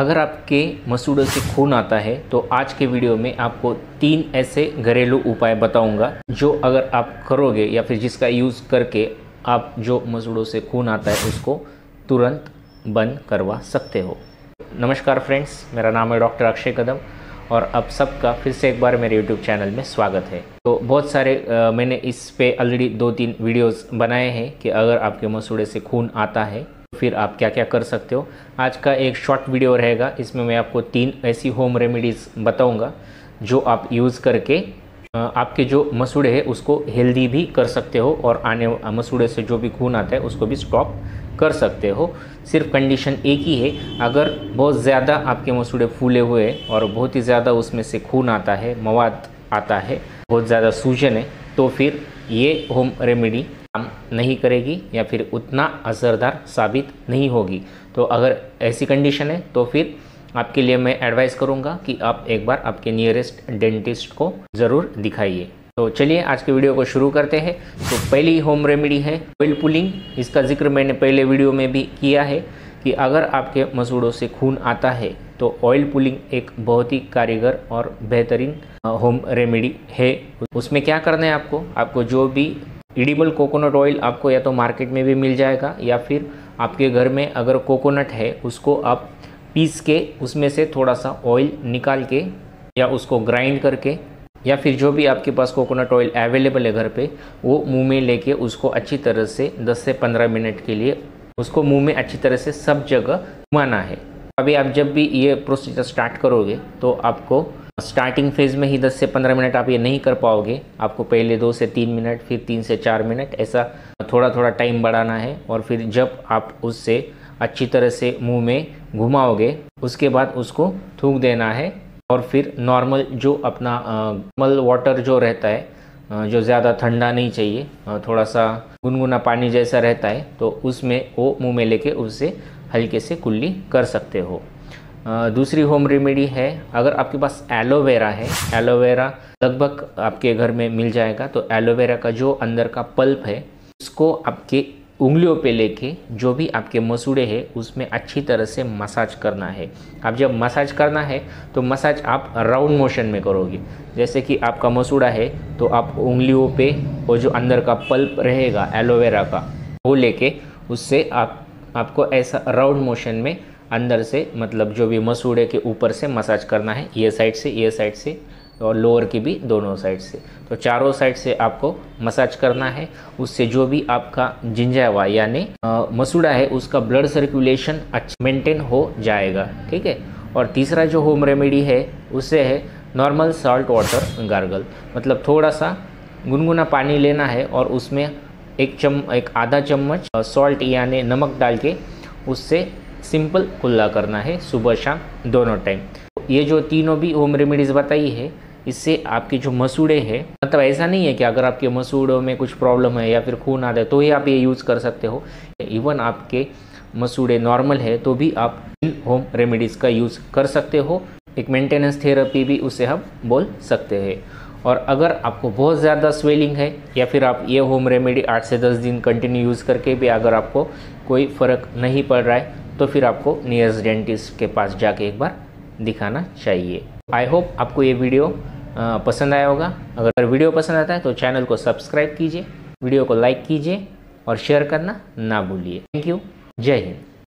अगर आपके मसूड़े से खून आता है तो आज के वीडियो में आपको 3 ऐसे घरेलू उपाय बताऊंगा जो अगर आप करोगे या फिर जिसका यूज़ करके आप जो मसूड़ों से खून आता है उसको तुरंत बंद करवा सकते हो। नमस्कार फ्रेंड्स, मेरा नाम है डॉक्टर अक्षय कदम और आप सबका फिर से एक बार मेरे यूट्यूब चैनल में स्वागत है। तो बहुत सारे मैंने इस पर ऑलरेडी 2-3 वीडियोज़ बनाए हैं कि अगर आपके मसूड़े से खून आता है फिर आप क्या क्या कर सकते हो। आज का एक शॉर्ट वीडियो रहेगा, इसमें मैं आपको 3 ऐसी होम रेमेडीज़ बताऊंगा जो आप यूज़ करके आपके जो मसूड़े हैं उसको हेल्दी भी कर सकते हो और आने मसूड़े से जो भी खून आता है उसको भी स्टॉप कर सकते हो। सिर्फ कंडीशन एक ही है, अगर बहुत ज़्यादा आपके मसूड़े फूले हुए हैं और बहुत ही ज़्यादा उसमें से खून आता है, मवाद आता है, बहुत ज़्यादा सूजन है, तो फिर ये होम रेमेडी काम नहीं करेगी या फिर उतना असरदार साबित नहीं होगी। तो अगर ऐसी कंडीशन है तो फिर आपके लिए मैं एडवाइस करूंगा कि आप एक बार आपके नियरेस्ट डेंटिस्ट को ज़रूर दिखाइए। तो चलिए आज के वीडियो को शुरू करते हैं। तो पहली होम रेमेडी है ऑयल पुलिंग। इसका जिक्र मैंने पहले वीडियो में भी किया है कि अगर आपके मसूड़ों से खून आता है तो ऑयल पुलिंग एक बहुत ही कारीगर और बेहतरीन होम रेमेडी है। उसमें क्या करना है, आपको जो भी एडिबल कोकोनट ऑयल आपको या तो मार्केट में भी मिल जाएगा या फिर आपके घर में अगर कोकोनट है उसको आप पीस के उसमें से थोड़ा सा ऑयल निकाल के या उसको ग्राइंड करके या फिर जो भी आपके पास कोकोनट ऑयल अवेलेबल है घर पे वो मुंह में लेके उसको अच्छी तरह से 10 से 15 मिनट के लिए उसको मुंह में अच्छी तरह से सब जगह घुमाना है। अभी आप जब भी ये प्रोसीजर स्टार्ट करोगे तो आपको स्टार्टिंग फेज़ में ही 10 से 15 मिनट आप ये नहीं कर पाओगे। आपको पहले 2 से 3 मिनट, फिर 3 से 4 मिनट, ऐसा थोड़ा थोड़ा टाइम बढ़ाना है और फिर जब आप उससे अच्छी तरह से मुंह में घुमाओगे उसके बाद उसको थूक देना है और फिर नॉर्मल जो अपना नॉर्मल वाटर जो रहता है, जो ज़्यादा ठंडा नहीं चाहिए, थोड़ा सा गुनगुना पानी जैसा रहता है, तो उसमें वो मुँह में लेके उससे हल्के से कुल्ली कर सकते हो। दूसरी होम रेमेडी है, अगर आपके पास एलोवेरा है, एलोवेरा लगभग आपके घर में मिल जाएगा, तो एलोवेरा का जो अंदर का पल्प है उसको आपके उंगलियों पे लेके जो भी आपके मसूड़े हैं उसमें अच्छी तरह से मसाज करना है। आप जब मसाज करना है तो मसाज आप राउंड मोशन में करोगे। जैसे कि आपका मसूड़ा है तो आप उंगलियों पे वो जो अंदर का पल्प रहेगा एलोवेरा का वो लेके उससे आपको ऐसा राउंड मोशन में अंदर से, मतलब जो भी मसूड़े के ऊपर से मसाज करना है, ये साइड से और लोअर की भी दोनों साइड से, तो चारों साइड से आपको मसाज करना है। उससे जो भी आपका जिंजावा यानी मसूड़ा है उसका ब्लड सर्कुलेशन अच्छा मेंटेन हो जाएगा, ठीक है। और तीसरा जो होम रेमेडी है उससे है नॉर्मल सॉल्ट वाटर गार्गल, मतलब थोड़ा सा गुनगुना पानी लेना है और उसमें एक आधा चम्मच सॉल्ट यानी नमक डाल के उससे सिंपल कुल्ला करना है सुबह शाम दोनों टाइम। ये जो तीनों भी होम रेमेडीज़ बताई है इससे आपके जो मसूड़े हैं, मतलब ऐसा नहीं है कि अगर आपके मसूड़ों में कुछ प्रॉब्लम है या फिर खून आता है तो ही आप ये यूज़ कर सकते हो। इवन आपके मसूड़े नॉर्मल है तो भी आप इन होम रेमेडीज़ का यूज़ कर सकते हो। एक मेंटेनेंस थेरेपी भी उसे हम बोल सकते हैं। और अगर आपको बहुत ज़्यादा स्वेलिंग है या फिर आप ये होम रेमेडी 8 से 10 दिन कंटिन्यू यूज़ करके भी अगर आपको कोई फ़र्क नहीं पड़ रहा है तो फिर आपको नियरेस्ट डेंटिस्ट के पास जाके एक बार दिखाना चाहिए। आई होप आपको ये वीडियो पसंद आया होगा। अगर वीडियो पसंद आता है तो चैनल को सब्सक्राइब कीजिए, वीडियो को लाइक कीजिए और शेयर करना ना भूलिए। थैंक यू, जय हिंद।